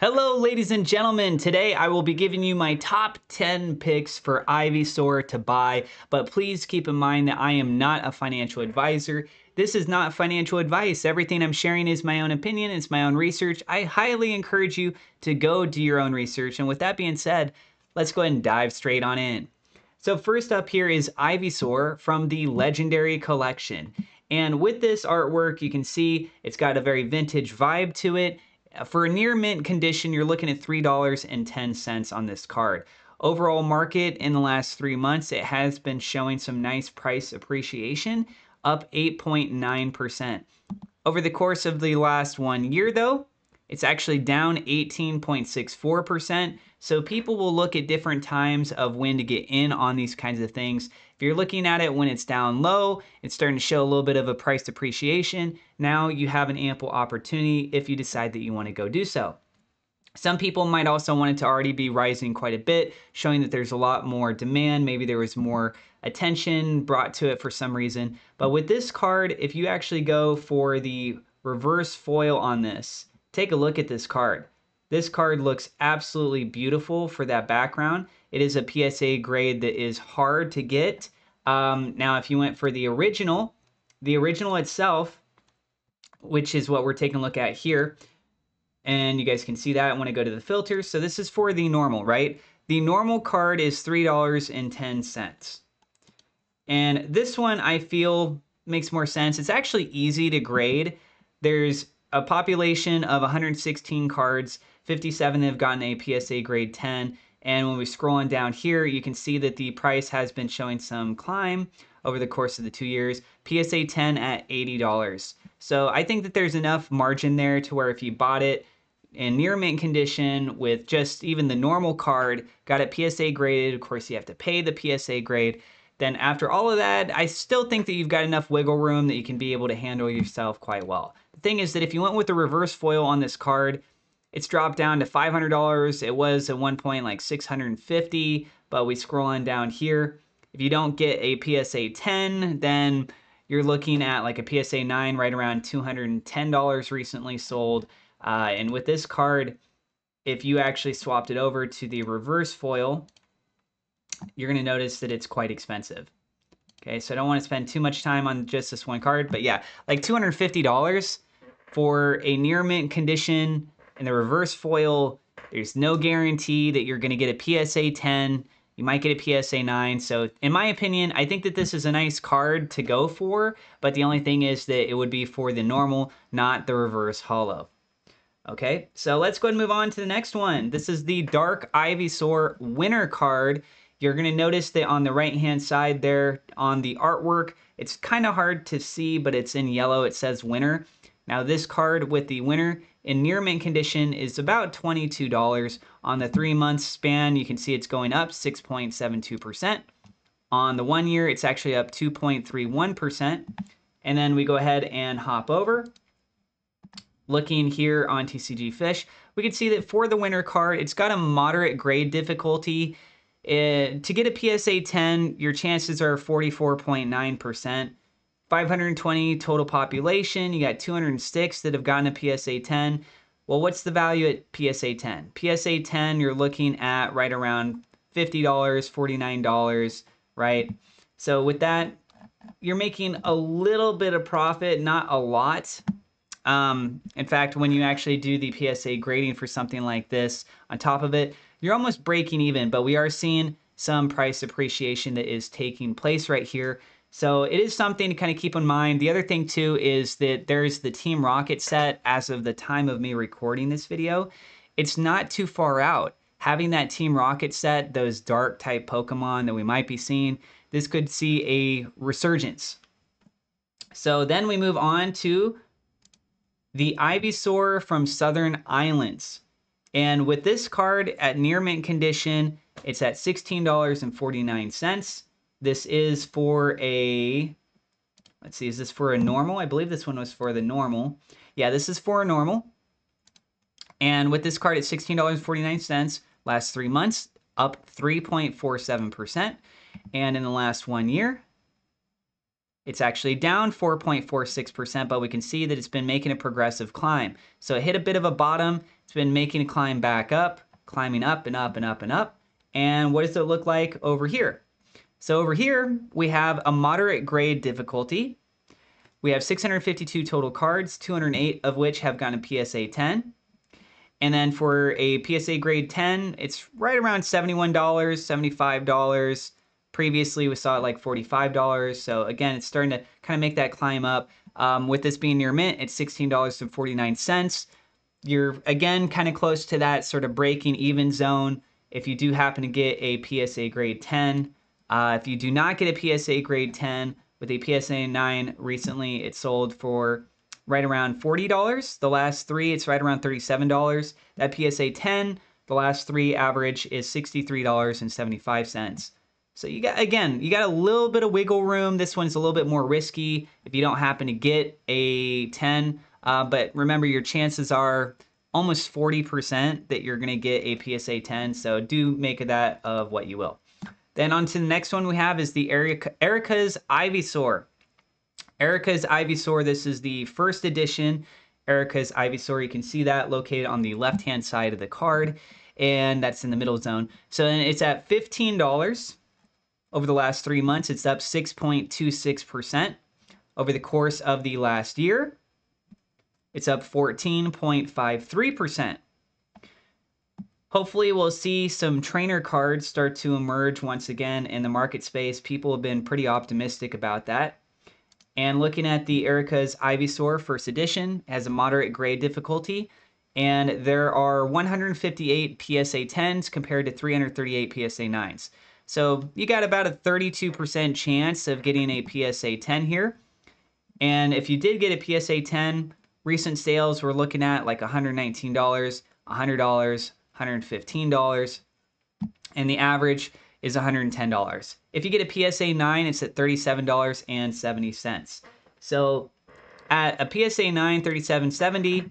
Hello ladies and gentlemen, today I will be giving you my top 10 picks for Ivysaur to buy, but please keep in mind that I am not a financial advisor. This is not financial advice. Everything I'm sharing is my own opinion, it's my own research. I highly encourage you to go do your own research, and with that being said, let's go ahead and dive straight on in. So first up here is Ivysaur from the Legendary Collection. And with this artwork, you can see it's got a very vintage vibe to it. For a near mint condition, you're looking at $3.10 on this card. Overall market in the last 3 months, it has been showing some nice price appreciation, up 8.9%. Over the course of the last 1 year though, it's actually down 18.64%. So people will look at different times of when to get in on these kinds of things. If you're looking at it when it's down low, it's starting to show a little bit of a price depreciation. Now you have an ample opportunity if you decide that you want to go do so. Some people might also want it to already be rising quite a bit, showing that there's a lot more demand. Maybe there was more attention brought to it for some reason. But with this card, if you actually go for the reverse foil on this, take a look at this card. This card looks absolutely beautiful for that background. It is a PSA grade that is hard to get. Now, if you went for the original itself, which is what we're taking a look at here, and you guys can see that when I go to the filters. So this is for the normal, right? The normal card is $3.10. And this one I feel makes more sense. It's actually easy to grade. There's a population of 116 cards, 57 have gotten a PSA grade 10. And when we scroll on down here, you can see that the price has been showing some climb over the course of the 2 years, PSA 10 at $80. So I think that there's enough margin there to where if you bought it in near mint condition with just even the normal card, got it PSA graded, of course you have to pay the PSA grade. Then after all of that, I still think that you've got enough wiggle room that you can be able to handle yourself quite well. The thing is that if you went with the reverse foil on this card, it's dropped down to $500. It was at one point like $650, but we scroll on down here. If you don't get a PSA 10, then you're looking at like a PSA 9 right around $210 recently sold. And with this card, if you actually swapped it over to the reverse foil, you're going to notice that it's quite expensive. Okay, so I don't want to spend too much time on just this one card, but yeah, like $250 for a near mint condition in the reverse foil. There's no guarantee that you're going to get a PSA 10. You might get a PSA 9. So in my opinion, I think that this is a nice card to go for, but the only thing is that it would be for the normal, not the reverse holo. Okay, so let's go ahead and move on to the next one. This is the Dark Ivysaur winner card. You're going to notice that on the right-hand side there on the artwork, it's kind of hard to see, but it's in yellow. It says winner. Now, this card with the winner in near mint condition is about $22. On the 3 month span, you can see it's going up 6.72%. On the 1 year, it's actually up 2.31%. And then we go ahead and hop over. Looking here on TCG Fish, we can see that for the winner card, it's got a moderate grade difficulty. To get a PSA 10, your chances are 44.9%. 520 total population. You got 206 that have gotten a PSA 10. Well, what's the value at PSA 10? PSA 10, you're looking at right around $50, $49, right? So with that, you're making a little bit of profit, not a lot. In fact, when you actually do the PSA grading for something like this on top of it, you're almost breaking even, but we are seeing some price appreciation that is taking place right here. So it is something to kind of keep in mind. The other thing too is that there's the Team Rocket set as of the time of me recording this video. It's not too far out. Having that Team Rocket set, those dark type Pokemon that we might be seeing, this could see a resurgence. So then we move on to the Ivysaur from Southern Islands. And with this card at near mint condition, it's at $16.49. This is for a, let's see, is this for a normal? I believe this one was for the normal. Yeah, this is for a normal. And with this card at $16.49, last 3 months, up 3.47%. And in the last 1 year, it's actually down 4.46%, but we can see that it's been making a progressive climb. So it hit a bit of a bottom. It's been making a climb back up, climbing up and up and up and up. And what does it look like over here? So over here, we have a moderate grade difficulty. We have 652 total cards, 208 of which have gotten a PSA 10. And then for a PSA grade 10, it's right around $71, $75. Previously, we saw it like $45. So again, it's starting to kind of make that climb up. With this being near mint, it's $16.49. You're, again, kind of close to that sort of breaking even zone if you do happen to get a PSA grade 10. If you do not get a PSA grade 10 with a PSA 9 recently, it sold for right around $40. The last three, it's right around $37. That PSA 10, the last three average is $63.75. So you got, again, you got a little bit of wiggle room. This one's a little bit more risky if you don't happen to get a 10. But remember, your chances are almost 40% that you're going to get a PSA 10. So do make of that of what you will. Then on to the next one we have is the Erika's Ivysaur. Erika's Ivysaur, this is the first edition Erika's Ivysaur. You can see that located on the left-hand side of the card, and that's in the middle zone. So then it's at $15 over the last 3 months. It's up 6.26% over the course of the last year. It's up 14.53%. Hopefully we'll see some trainer cards start to emerge once again in the market space. People have been pretty optimistic about that. And looking at the Erika's Ivysaur first edition, it has a moderate grade difficulty. And there are 158 PSA 10s compared to 338 PSA 9s. So you got about a 32% chance of getting a PSA 10 here. And if you did get a PSA 10, recent sales we're looking at like $119, $100, $115, and the average is $110. If you get a PSA 9, it's at $37.70. So at a PSA 9, $37.70,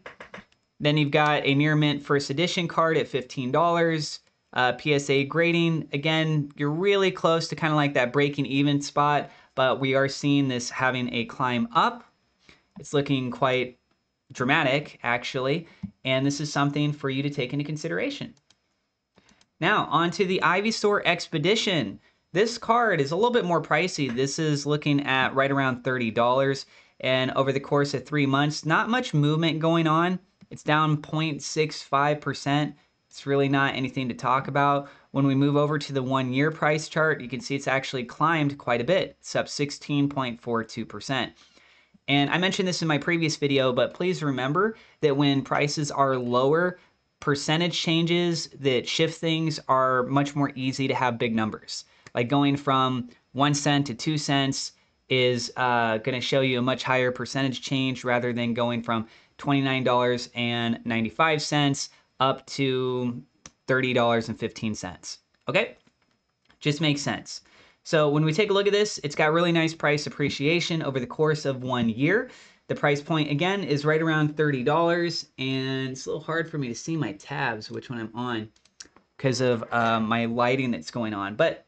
then you've got a near mint first edition card at $15. PSA grading, again, you're really close to kind of like that breaking even spot, but we are seeing this having a climb up. It's looking quite dramatic, actually, and this is something for you to take into consideration. Now, on to the Ivysaur Expedition. This card is a little bit more pricey. This is looking at right around $30, and over the course of 3 months, not much movement going on. It's down 0.65%. It's really not anything to talk about. When we move over to the one-year price chart, you can see it's actually climbed quite a bit. It's up 16.42%. And I mentioned this in my previous video, but please remember that when prices are lower, percentage changes that shift things are much more easy to have big numbers. Like going from 1 cent to 2 cents is going to show you a much higher percentage change rather than going from $29.95 up to $30.15. Okay? Just makes sense. So when we take a look at this, it's got really nice price appreciation over the course of 1 year. The price point, again, is right around $30, and it's a little hard for me to see my tabs, which one I'm on, because of my lighting that's going on, but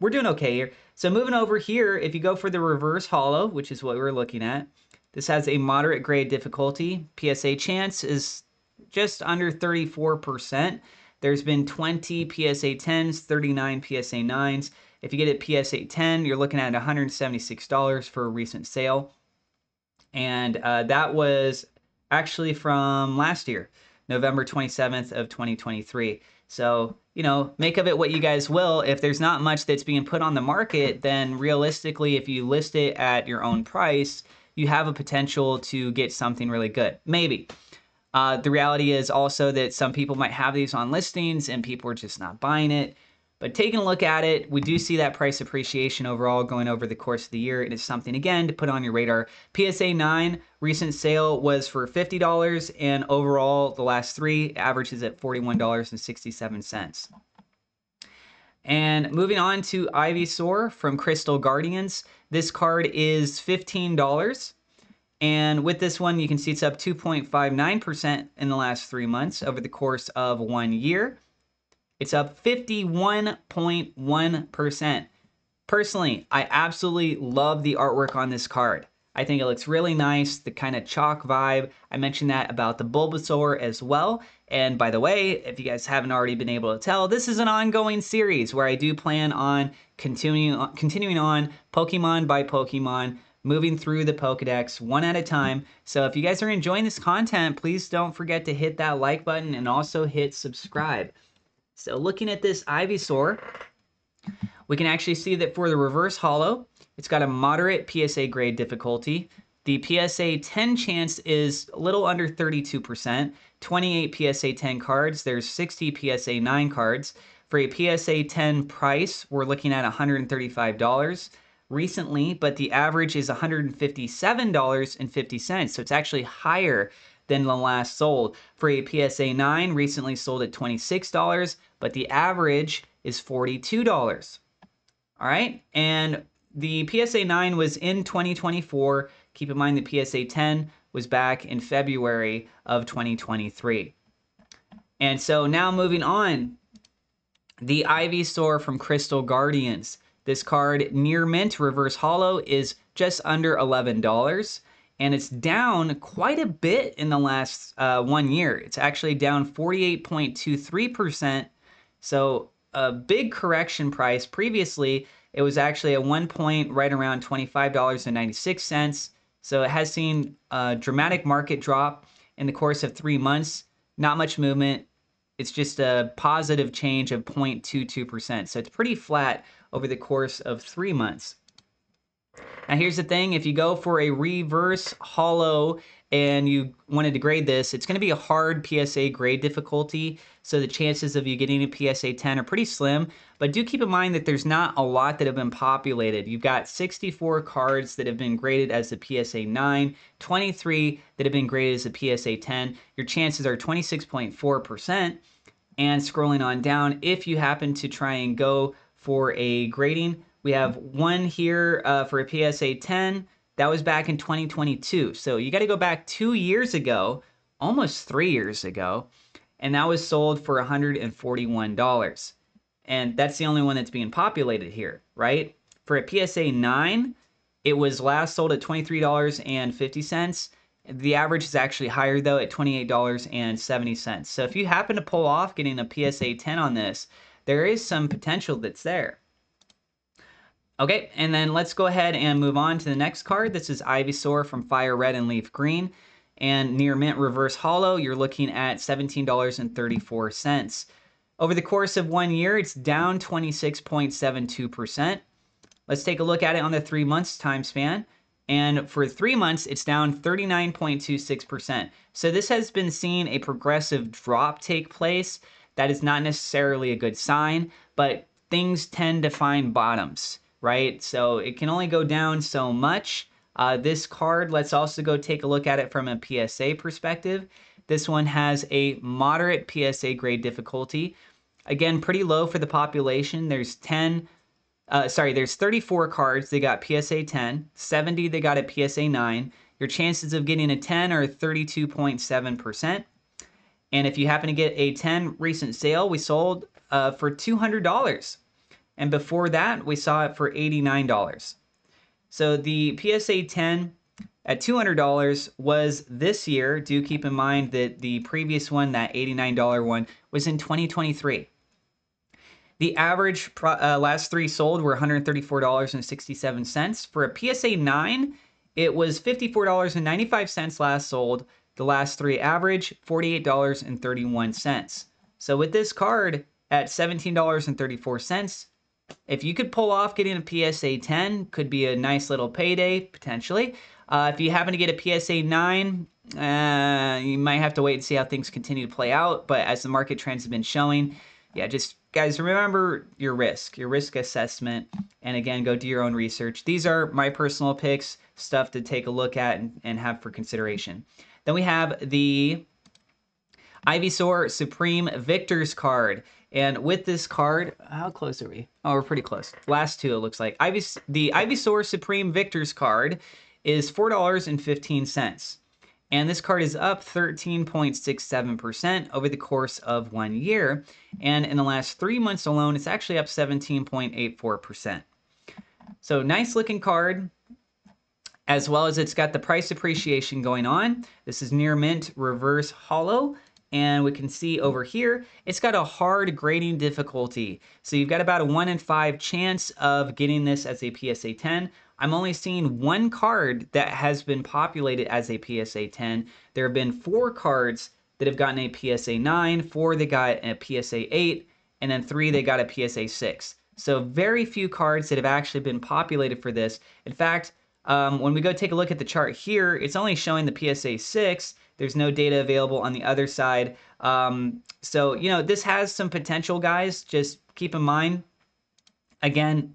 we're doing okay here. So moving over here, if you go for the reverse hollow, which is what we're looking at, this has a moderate grade difficulty. PSA chance is just under 34%. There's been 20 PSA 10s, 39 PSA 9s. If you get a PSA 10, you're looking at $176 for a recent sale. And that was actually from last year, November 27th of 2023. So, you know, make of it what you guys will. If there's not much that's being put on the market, then realistically, if you list it at your own price, you have a potential to get something really good. Maybe. The reality is also that some people might have these on listings and people are just not buying it. But taking a look at it, we do see that price appreciation overall going over the course of the year. It is something, again, to put on your radar. PSA 9 recent sale was for $50, and overall, the last three averages at $41.67. And moving on to Ivysaur from Crystal Guardians. This card is $15. And with this one, you can see it's up 2.59% in the last 3 months over the course of 1 year. It's up 51.1%. Personally, I absolutely love the artwork on this card. I think it looks really nice, the kind of chalk vibe. I mentioned that about the Bulbasaur as well. And by the way, if you guys haven't already been able to tell, this is an ongoing series where I do plan on continuing on Pokemon by Pokemon, moving through the Pokedex one at a time. So if you guys are enjoying this content, please don't forget to hit that like button and also hit subscribe. So looking at this Ivysaur, we can actually see that for the reverse holo, it's got a moderate PSA grade difficulty. The PSA 10 chance is a little under 32%, 28 PSA 10 cards, there's 60 PSA 9 cards. For a PSA 10 price, we're looking at $135 recently, but the average is $157.50, so it's actually higher than the last sold. For a PSA 9, recently sold at $26, but the average is $42. All right, and the PSA 9 was in 2024. Keep in mind the PSA 10 was back in February of 2023. And so now moving on, the Ivysaur from Crystal Guardians. This card, near mint, reverse holo, is just under $11. And it's down quite a bit in the last 1 year. It's actually down 48.23%. So a big correction price. Previously, it was actually at one point right around $25.96. So it has seen a dramatic market drop in the course of 3 months. Not much movement. It's just a positive change of 0.22%. So it's pretty flat over the course of 3 months. Now here's the thing, if you go for a reverse holo and you wanted to grade this, it's going to be a hard PSA grade difficulty, so the chances of you getting a PSA 10 are pretty slim, but do keep in mind that there's not a lot that have been populated. You've got 64 cards that have been graded as the PSA 9, 23 that have been graded as the PSA 10. Your chances are 26.4%, and scrolling on down, if you happen to try and go for a grading, we have one here for a PSA 10. That was back in 2022. So you got to go back 2 years ago, almost 3 years ago, and that was sold for $141. And that's the only one that's being populated here, right? For a PSA 9, it was last sold at $23.50. The average is actually higher, though, at $28.70. So if you happen to pull off getting a PSA 10 on this, there is some potential that's there. Okay, and then let's go ahead and move on to the next card. This is Ivysaur from Fire Red and Leaf Green. And near mint reverse holo, you're looking at $17.34. Over the course of 1 year, it's down 26.72%. Let's take a look at it on the 3 months time span. And for 3 months, it's down 39.26%. So this has been seeing a progressive drop take place. That is not necessarily a good sign, but things tend to find bottoms, right? So it can only go down so much. This card, let's also go take a look at it from a PSA perspective. This one has a moderate PSA grade difficulty. Again, pretty low for the population. There's 34 cards. They got PSA 10, 70, they got a PSA 9. Your chances of getting a 10 are 32.7%. And if you happen to get a 10 recent sale, we sold for $200. And before that, we saw it for $89. So the PSA 10 at $200 was this year. Do keep in mind that the previous one, that $89 one, was in 2023. The average last three sold were $134.67. For a PSA 9, it was $54.95 last sold. The last three average, $48.31. So with this card at $17.34, if you could pull off getting a PSA 10, could be a nice little payday, potentially. If you happen to get a PSA 9, you might have to wait and see how things continue to play out. But as the market trends have been showing, yeah, just guys, remember your risk assessment. And again, go do your own research. These are my personal picks, stuff to take a look at and have for consideration. Then we have the Ivysaur Supreme Victor's card. And with this card, how close are we? Oh, we're pretty close. Last two, it looks like. The Ivysaur Supreme Victor's card is $4.15. And this card is up 13.67% over the course of 1 year. And in the last 3 months alone, it's actually up 17.84%. So nice looking card, as well as it's got the price appreciation going on. This is near mint reverse holo, And we can see over here, it's got a hard grading difficulty. So you've got about a 1 in 5 chance of getting this as a PSA 10. I'm only seeing one card that has been populated as a PSA 10. There have been 4 cards that have gotten a PSA 9, 4 that got a PSA 8, and then 3 they got a PSA 6. So very few cards that have actually been populated for this. In fact, when we go take a look at the chart here, it's only showing the PSA 6. There's no data available on the other side. So, you know, this has some potential, guys. Just keep in mind, again,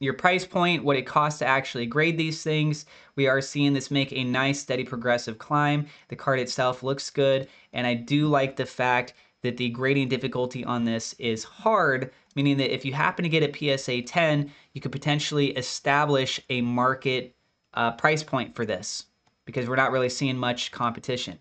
your price point, what it costs to actually grade these things. We are seeing this make a nice, steady, progressive climb. The card itself looks good. And I do like the fact that the grading difficulty on this is hard, meaning that if you happen to get a PSA 10, you could potentially establish a market price point for this, because we're not really seeing much competition.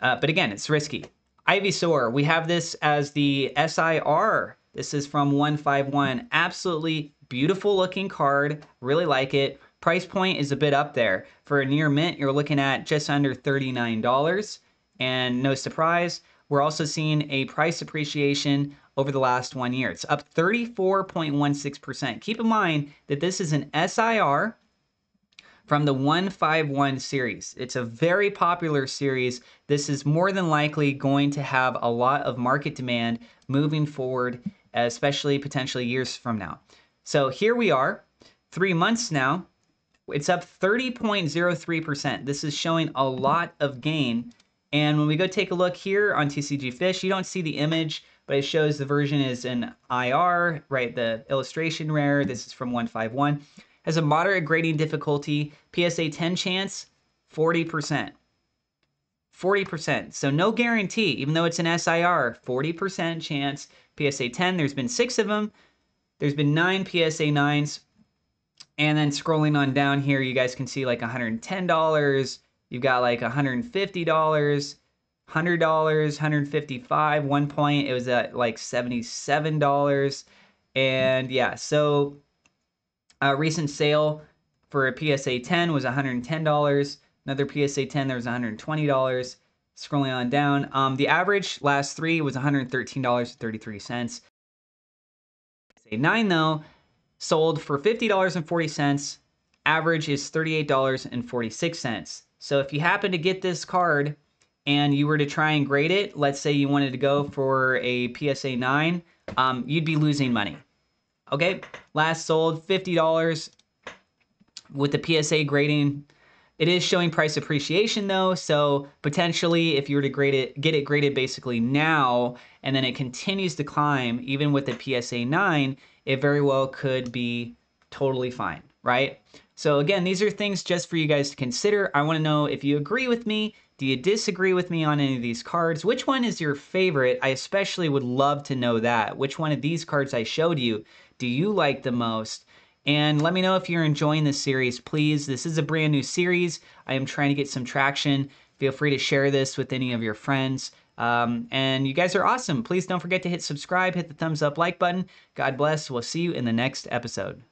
But again, it's risky. Ivysaur, we have this as the SIR. This is from 151. Absolutely beautiful looking card. Really like it. Price point is a bit up there. For a near mint, you're looking at just under $39. And no surprise, we're also seeing a price appreciation over the last 1 year. It's up 34.16%. Keep in mind that this is an SIR from the 151 series. It's a very popular series. This is more than likely going to have a lot of market demand moving forward, especially potentially years from now. So here we are, 3 months now. It's up 30.03%. This is showing a lot of gain. And when we go take a look here on TCG Fish, you don't see the image, but it shows the version is an IR, right? The illustration rare. This is from 151. Has a moderate grading difficulty. PSA 10 chance, 40%. 40%. So no guarantee, even though it's an SIR, 40% chance. PSA 10, there's been 6 of them. There's been 9 PSA 9s. And then scrolling on down here, you guys can see like $110. You've got like $150, $100, $155. One point it was at like $77. And yeah, so a recent sale for a PSA 10 was $110. Another PSA 10, there was $120. Scrolling on down. The average last 3 was $113.33. PSA 9 though, sold for $50.40. Average is $38.46. So if you happen to get this card and you were to try and grade it, let's say you wanted to go for a PSA 9, you'd be losing money. Okay, last sold, $50 with the PSA grading. It is showing price appreciation though, so potentially if you were to grade it, get it graded basically now, and then it continues to climb, even with the PSA 9, it very well could be totally fine, right? So again, these are things just for you guys to consider. I want to know if you agree with me. Do you disagree with me on any of these cards? Which one is your favorite? I especially would love to know that. Which one of these cards I showed you do you like the most? And let me know if you're enjoying this series, please. This is a brand new series. I am trying to get some traction. Feel free to share this with any of your friends. And you guys are awesome. Please don't forget to hit subscribe, hit the thumbs up, like button. God bless. We'll see you in the next episode.